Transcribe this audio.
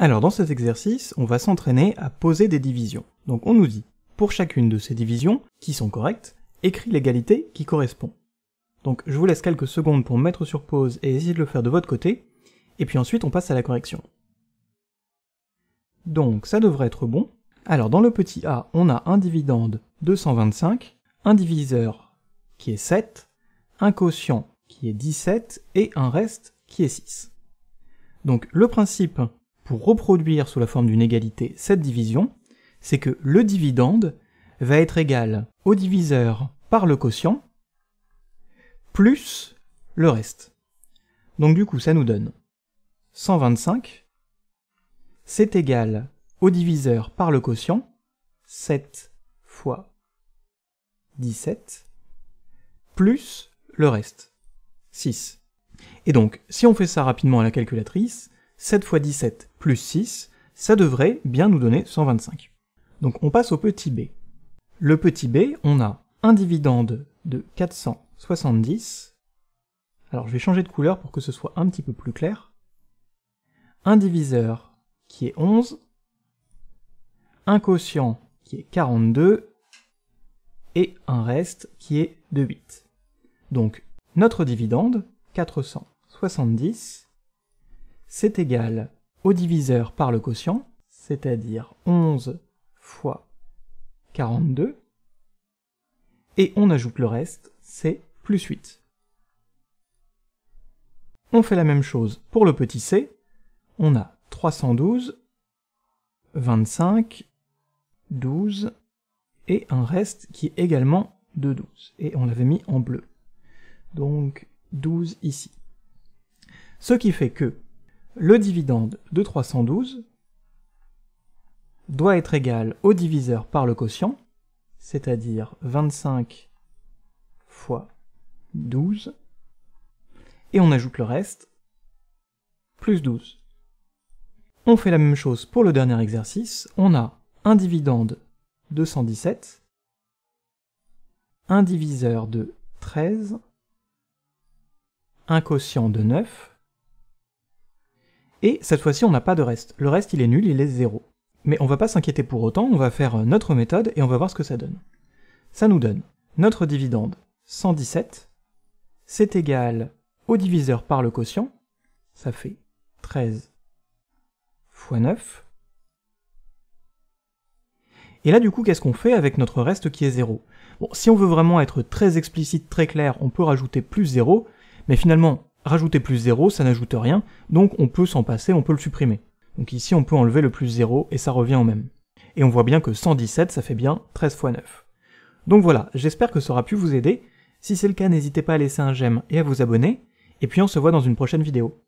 Alors dans cet exercice, on va s'entraîner à poser des divisions. Donc on nous dit, pour chacune de ces divisions, qui sont correctes, écris l'égalité qui correspond. Donc je vous laisse quelques secondes pour mettre sur pause et essayer de le faire de votre côté, et puis ensuite on passe à la correction. Donc ça devrait être bon. Alors dans le petit a, on a un dividende 225, un diviseur qui est 7, un quotient qui est 17, et un reste qui est 6. Donc le principe pour reproduire sous la forme d'une égalité cette division, c'est que le dividende va être égal au diviseur par le quotient, plus le reste. Donc du coup, ça nous donne 125, c'est égal au diviseur par le quotient, 7 fois 17, plus le reste, 6. Et donc, si on fait ça rapidement à la calculatrice, 7 fois 17 plus 6, ça devrait bien nous donner 125. Donc on passe au petit b. Le petit b, on a un dividende de 470. Alors je vais changer de couleur pour que ce soit un petit peu plus clair. Un diviseur qui est 11, un quotient qui est 42, et un reste qui est de 8. Donc notre dividende, 470, c'est égal au diviseur par le quotient, c'est-à-dire 11 fois 42, et on ajoute le reste, c'est plus 8. On fait la même chose pour le petit c, on a 312, 25, 12, et un reste qui est également de 12, et on l'avait mis en bleu. Donc 12 ici. Ce qui fait que le dividende de 312 doit être égal au diviseur par le quotient, c'est-à-dire 25 fois 12, et on ajoute le reste, plus 12. On fait la même chose pour le dernier exercice, on a un dividende de 117, un diviseur de 13, un quotient de 9, et cette fois-ci on n'a pas de reste. Le reste il est nul, il est 0. Mais on va pas s'inquiéter pour autant, on va faire notre méthode et on va voir ce que ça donne. Ça nous donne notre dividende 117, c'est égal au diviseur par le quotient, ça fait 13 fois 9. Et là du coup qu'est-ce qu'on fait avec notre reste qui est 0? Bon, si on veut vraiment être très explicite, très clair, on peut rajouter plus 0, mais finalement rajouter plus 0, ça n'ajoute rien, donc on peut s'en passer, on peut le supprimer. Donc ici on peut enlever le plus 0 et ça revient au même. Et on voit bien que 117 ça fait bien 13 fois 9. Donc voilà, j'espère que ça aura pu vous aider. Si c'est le cas, n'hésitez pas à laisser un j'aime et à vous abonner, et puis on se voit dans une prochaine vidéo.